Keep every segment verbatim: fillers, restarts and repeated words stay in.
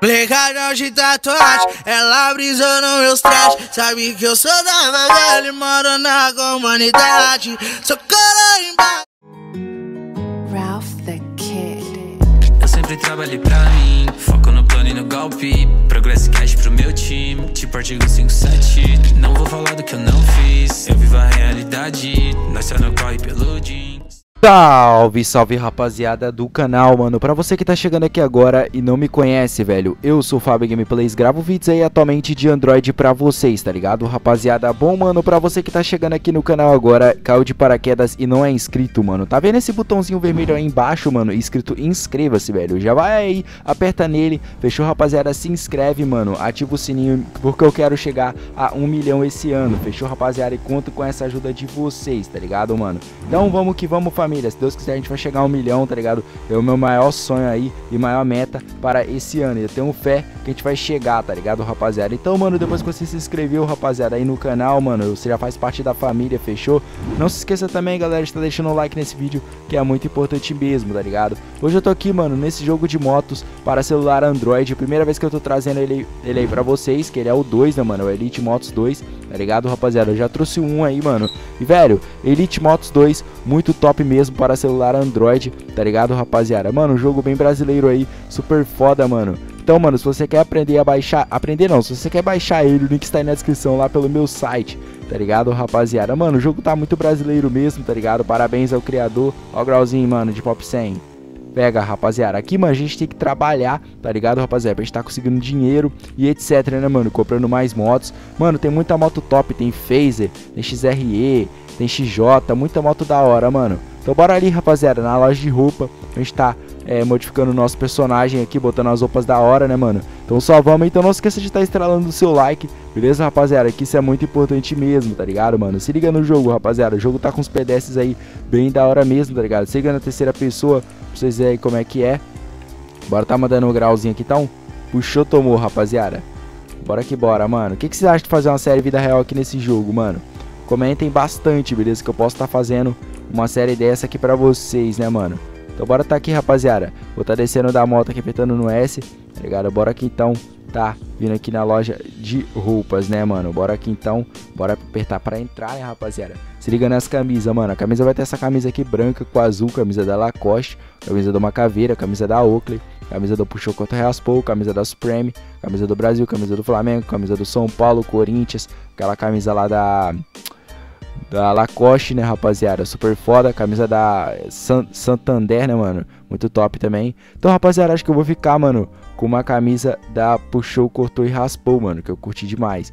Plegada de tatuagem, ela brisou nos meus trajes. Sabe que eu sou da favela e moro na comunidade. Sou cola embaixo. Ralph the Kid. Eu sempre trabalhei pra mim, foco no plano e no golpe. Progresso e cash pro meu time, tipo artigo cinco sete. Não vou falar do que eu não fiz, eu vivo a realidade. Nós só não corre pelo jeans. Salve, salve rapaziada do canal, mano. Pra você que tá chegando aqui agora e não me conhece, velho, eu sou o Fábio Gameplays, gravo vídeos aí atualmente de Android pra vocês, tá ligado? Rapaziada, bom, mano, pra você que tá chegando aqui no canal agora, caiu de paraquedas e não é inscrito, mano, tá vendo esse botãozinho vermelho aí embaixo, mano, escrito inscreva-se, velho. Já vai aí, aperta nele, fechou, rapaziada, se inscreve, mano, ativa o sininho, porque eu quero chegar a um milhão esse ano, fechou, rapaziada, e conto com essa ajuda de vocês, tá ligado, mano? Então vamos que vamos, família. Se Deus quiser, a gente vai chegar a um milhão, tá ligado? É o meu maior sonho aí e maior meta para esse ano. Eu tenho fé que a gente vai chegar, tá ligado, rapaziada? Então, mano, depois que você se inscreveu, rapaziada, aí no canal, mano, você já faz parte da família, fechou? Não se esqueça também, galera, de estar deixando o like nesse vídeo, que é muito importante mesmo, tá ligado? Hoje eu tô aqui, mano, nesse jogo de motos para celular Android. Primeira vez que eu tô trazendo ele, ele aí pra vocês, que ele é o dois, né, mano? O Elite Motos dois, tá ligado, rapaziada? Eu já trouxe um aí, mano. E, velho, Elite Motos dois, muito top mesmo. Mesmo para celular Android, tá ligado, rapaziada? Mano, um jogo bem brasileiro aí, super foda, mano. Então, mano, se você quer aprender a baixar... Aprender não, se você quer baixar ele, o link está aí na descrição lá pelo meu site, tá ligado, rapaziada? Mano, o jogo tá muito brasileiro mesmo, tá ligado? Parabéns ao criador. Ó o grauzinho, mano, de Pop cem. Pega, rapaziada. Aqui, mano, a gente tem que trabalhar, tá ligado, rapaziada? Pra gente tá conseguindo dinheiro e etc, né, mano? Comprando mais motos. Mano, tem muita moto top. Tem Phaser, tem X R E, tem X J. Muita moto da hora, mano. Então bora ali, rapaziada, na loja de roupa. A gente tá é, modificando o nosso personagem aqui, botando as roupas da hora, né, mano? Então só vamos, então não esqueça de estar estralando o seu like, beleza, rapaziada? Que isso é muito importante mesmo, tá ligado, mano? Se liga no jogo, rapaziada, o jogo tá com os pedestres aí bem da hora mesmo, tá ligado? Se liga na terceira pessoa, pra vocês verem aí como é que é. Bora tá mandando um grauzinho aqui, então. Puxou, tomou, rapaziada. Bora que bora, mano. O que, que vocês acham de fazer uma série vida real aqui nesse jogo, mano? Comentem bastante, beleza? Que eu posso estar tá fazendo uma série dessa aqui pra vocês, né, mano? Então bora tá aqui, rapaziada. Vou tá descendo da moto aqui, apertando no S, tá ligado? Bora aqui então, tá vindo aqui na loja de roupas, né, mano? Bora aqui então, bora apertar pra entrar, né, rapaziada? Se liga nas camisas, mano. A camisa vai ter essa camisa aqui branca com azul, camisa da Lacoste, camisa do Macaveira, camisa da Oakley, camisa do Puxou Contra Raspou, camisa da Supreme, camisa do Brasil, camisa do Flamengo, camisa do São Paulo, Corinthians, aquela camisa lá da... da Lacoste, né, rapaziada? Super foda. Camisa da San Santander, né, mano? Muito top também. Então, rapaziada, acho que eu vou ficar, mano, com uma camisa da Puxou, Cortou e Raspou, mano, que eu curti demais.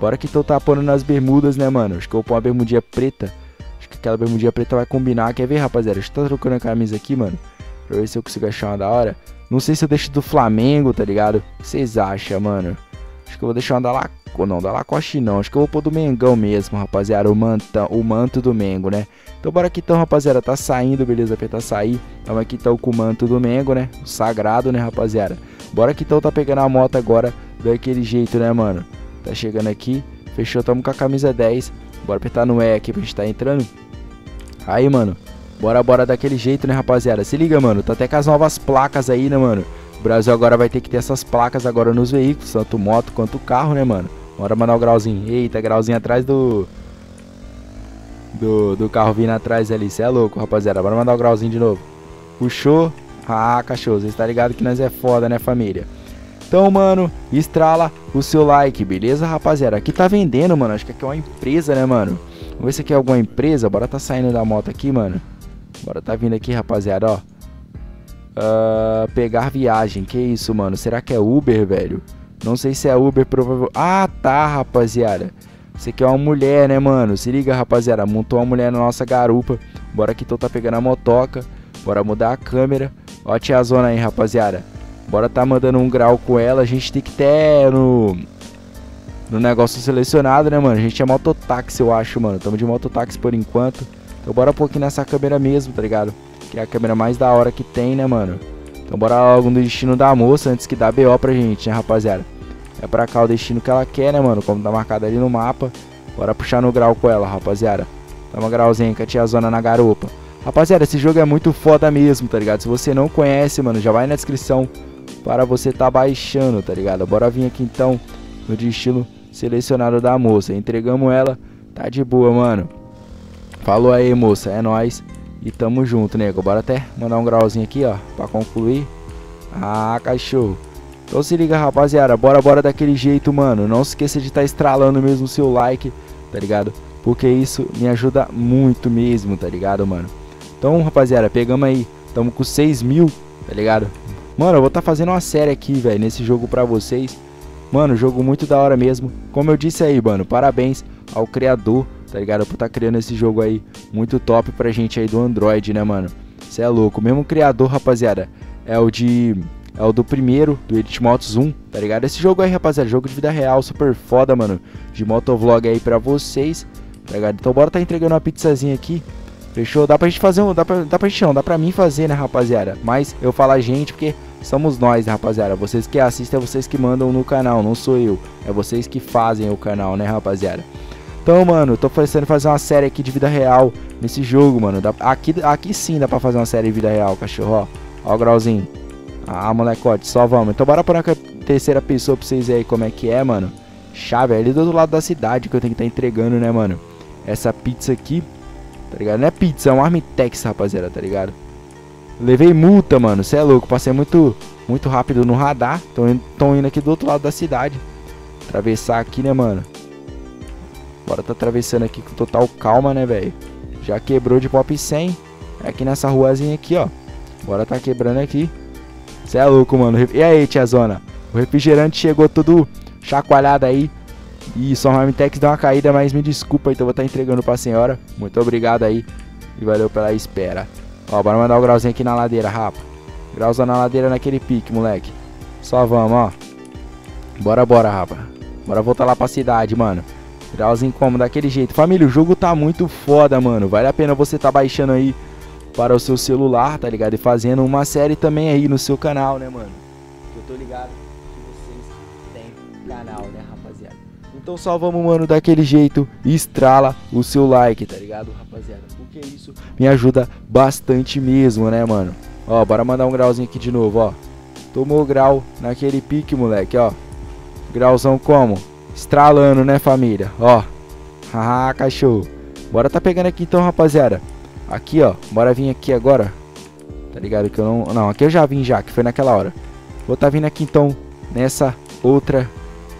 Bora que tô tapando nas bermudas, né, mano? Acho que eu vou pôr uma bermudinha preta. Acho que aquela bermudinha preta vai combinar. Quer ver, rapaziada? Acho que tá trocando a camisa aqui, mano, pra ver se eu consigo achar uma da hora. Não sei se eu deixo do Flamengo, tá ligado? O que vocês acham, mano? Acho que eu vou deixar uma da Lacoste. Não, da Lacoste não, acho que eu vou pôr do Mengão mesmo, rapaziada, o, manta, o manto do Mengo, né? Então bora aqui então, rapaziada, tá saindo, beleza, apertar sair. Tamo aqui então com o manto do Mengo, né? O sagrado, né, rapaziada? Bora aqui então, tá pegando a moto agora daquele jeito, né, mano? Tá chegando aqui, fechou, tamo com a camisa dez. Bora apertar no E aqui pra gente tá entrando. Aí, mano, bora, bora daquele jeito, né, rapaziada? Se liga, mano, tá até com as novas placas aí, né, mano? O Brasil agora vai ter que ter essas placas agora nos veículos, tanto moto quanto carro, né, mano? Bora mandar o grauzinho. Eita, grauzinho atrás do... Do, do carro vindo atrás ali. Cê é louco, rapaziada. Bora mandar o grauzinho de novo. Puxou. Ah, cachorro. Vocês tá ligado que nós é foda, né, família? Então, mano, estrala o seu like, beleza, rapaziada? Aqui tá vendendo, mano. Acho que aqui é uma empresa, né, mano? Vamos ver se aqui é alguma empresa. Bora tá saindo da moto aqui, mano. Bora tá vindo aqui, rapaziada, ó. Uh, pegar viagem. Que isso, mano? Será que é Uber, velho? Não sei se é Uber, provavelmente... Ah, tá, rapaziada. Isso aqui é uma mulher, né, mano? Se liga, rapaziada. Montou uma mulher na nossa garupa. Bora que então tá pegando a motoca. Bora mudar a câmera. Ó a tiazona aí, rapaziada. Bora tá mandando um grau com ela. A gente tem que ter no... No negócio selecionado, né, mano? A gente é mototáxi, eu acho, mano. Tamo de mototáxi por enquanto. Então bora um pouquinho nessa câmera mesmo, tá ligado? Que é a câmera mais da hora que tem, né, mano? Então bora logo no destino da moça, antes que dá B O pra gente, né, rapaziada? É pra cá o destino que ela quer, né, mano? Como tá marcado ali no mapa. Bora puxar no grau com ela, rapaziada. Dá uma grauzinha com a tiazona na garupa. Rapaziada, esse jogo é muito foda mesmo, tá ligado? Se você não conhece, mano, já vai na descrição. para você tá baixando, tá ligado? Bora vir aqui então no destino selecionado da moça. Entregamos ela, tá de boa, mano. Falou aí, moça, é nóis. E tamo junto, nego. Bora até mandar um grauzinho aqui, ó, pra concluir. Ah, cachorro. Então se liga, rapaziada. Bora, bora daquele jeito, mano. Não se esqueça de tá estralando mesmo o seu like, tá ligado? Porque isso me ajuda muito mesmo, tá ligado, mano? Então, rapaziada, pegamos aí. Tamo com seis mil, tá ligado? Mano, eu vou tá fazendo uma série aqui, velho, nesse jogo pra vocês. Mano, jogo muito da hora mesmo. Como eu disse aí, mano, parabéns ao criador, tá ligado? Por tá criando esse jogo aí muito top pra gente aí do Android, né, mano? Cê é louco. O mesmo criador, rapaziada, é o de... é o do primeiro, do Elite Motos um, tá ligado? Esse jogo aí, rapaziada, jogo de vida real, super foda, mano. De motovlog aí pra vocês, tá ligado? Então bora tá entregando uma pizzazinha aqui. Fechou? Dá pra gente fazer um... Dá pra, dá pra gente não, dá pra mim fazer, né, rapaziada? Mas eu falo a gente porque somos nós, né, rapaziada? Vocês que assistem, é vocês que mandam no canal, não sou eu. É vocês que fazem o canal, né, rapaziada? Então, mano, tô pensando em fazer uma série aqui de vida real nesse jogo, mano. Dá, aqui, aqui sim dá pra fazer uma série de vida real, cachorro, ó. Ó o grauzinho. Ah, molecote, só vamos. Então bora para a terceira pessoa pra vocês verem como é que é, mano. Chave, é ali do outro lado da cidade que eu tenho que tá entregando, né, mano? Essa pizza aqui, tá ligado? Não é pizza, é um Armitex, rapaziada, tá ligado? Levei multa, mano, cê é louco. Passei muito, muito rápido no radar. Tô indo, tô indo aqui do outro lado da cidade. Atravessar aqui, né, mano? Bora tá atravessando aqui com total calma, né, velho? Já quebrou de pop cem. É aqui nessa ruazinha aqui, ó. Bora tá quebrando aqui. Cê é louco, mano. E aí, tiazona? O refrigerante chegou todo chacoalhado aí. E só o Armitex deu uma caída, mas me desculpa, então vou estar entregando pra senhora. Muito obrigado aí. E valeu pela espera. Ó, bora mandar o grauzinho aqui na ladeira, rapa. Grauzão na ladeira naquele pique, moleque. Só vamos, ó. Bora, bora, rapa. Bora voltar lá pra cidade, mano. Grauzinho como? Daquele jeito. Família, o jogo tá muito foda, mano. Vale a pena você tá baixando aí para o seu celular, tá ligado? E fazendo uma série também aí no seu canal, né, mano? Eu tô ligado que vocês têm canal, né, rapaziada? Então só vamos, mano, daquele jeito, estrala o seu like, tá ligado, rapaziada? Porque isso me ajuda bastante mesmo, né, mano? Ó, bora mandar um grauzinho aqui de novo, ó. Tomou grau naquele pique, moleque, ó. Grauzão como? Estralando, né, família? Ó. Haha, cachorro. Bora tá pegando aqui então, rapaziada. Aqui, ó, bora vir aqui agora. Tá ligado que eu não... Não, aqui eu já vim já, que foi naquela hora. Vou tá vindo aqui então, nessa outra...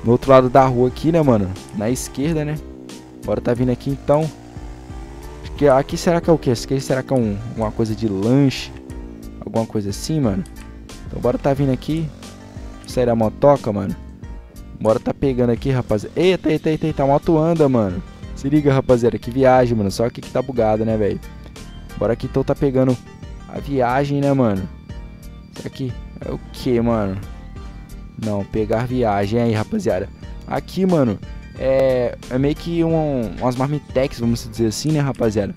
No outro lado da rua aqui, né, mano? Na esquerda, né? Bora tá vindo aqui então. Aqui, aqui será que é o quê? Aqui será que é um, uma coisa de lanche? Alguma coisa assim, mano? Então bora tá vindo aqui. Sair da motoca, mano. Bora tá pegando aqui, rapaziada. Eita, eita, eita, eita, a moto anda, mano. Se liga, rapaziada, que viagem, mano. Só aqui que tá bugado, né, velho? Bora que então tá pegando a viagem, né, mano? Será que é o que, mano? Não, pegar viagem aí, rapaziada. Aqui, mano, é, é meio que um, umas marmitex, vamos dizer assim, né, rapaziada?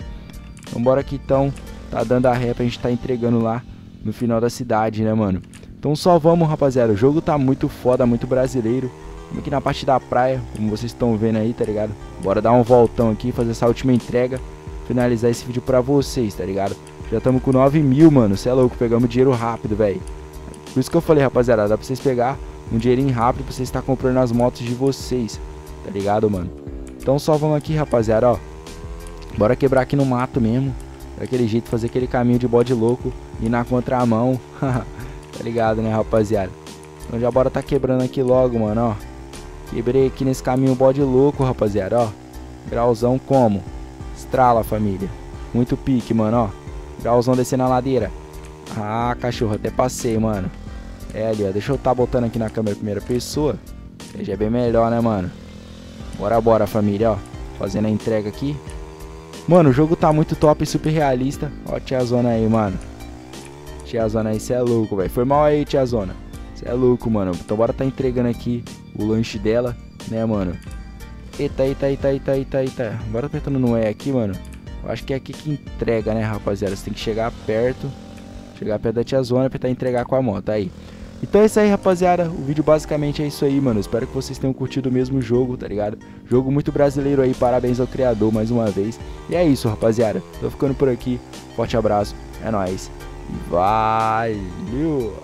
Então bora que então tá dando a ré pra gente tá entregando lá no final da cidade, né, mano? Então só vamos, rapaziada. O jogo tá muito foda, muito brasileiro. Vamos aqui na parte da praia, como vocês estão vendo aí, tá ligado? Bora dar um voltão aqui, fazer essa última entrega. Finalizar esse vídeo pra vocês, tá ligado? Já estamos com nove mil, mano. Cê é louco, pegamos dinheiro rápido, velho. Por isso que eu falei, rapaziada, dá pra vocês pegar um dinheirinho rápido pra vocês estar comprando as motos de vocês, tá ligado, mano? Então só vamos aqui, rapaziada, ó. Bora quebrar aqui no mato mesmo. Daquele jeito, fazer aquele caminho de bode louco e na contramão. Tá ligado, né, rapaziada? Então já bora tá quebrando aqui logo, mano, ó. Quebrei aqui nesse caminho bode louco, rapaziada, ó. Grauzão como? Estrala, família. Muito pique, mano, ó. Grauzão descendo a ladeira. Ah, cachorro, até passei, mano. É ali, ó. Deixa eu tá botando aqui na câmera primeira pessoa. Já é bem melhor, né, mano? Bora, bora, família, ó. Fazendo a entrega aqui. Mano, o jogo tá muito top e super realista. Ó, tiazona aí, mano. Tiazona aí, cê é louco, velho. Foi mal aí, tiazona. Cê é louco, mano. Então bora tá entregando aqui o lanche dela, né, mano? Eita, eita, eita, eita, eita, eita. Bora apertando no E aqui, mano. Eu acho que é aqui que entrega, né, rapaziada? Você tem que chegar perto. Chegar perto da tiazona pra tentar entregar com a moto. Aí. Então é isso aí, rapaziada. O vídeo basicamente é isso aí, mano. Espero que vocês tenham curtido o mesmo jogo, tá ligado? Jogo muito brasileiro aí. Parabéns ao criador mais uma vez. E é isso, rapaziada. Tô ficando por aqui. Forte abraço. É nóis. Valeu!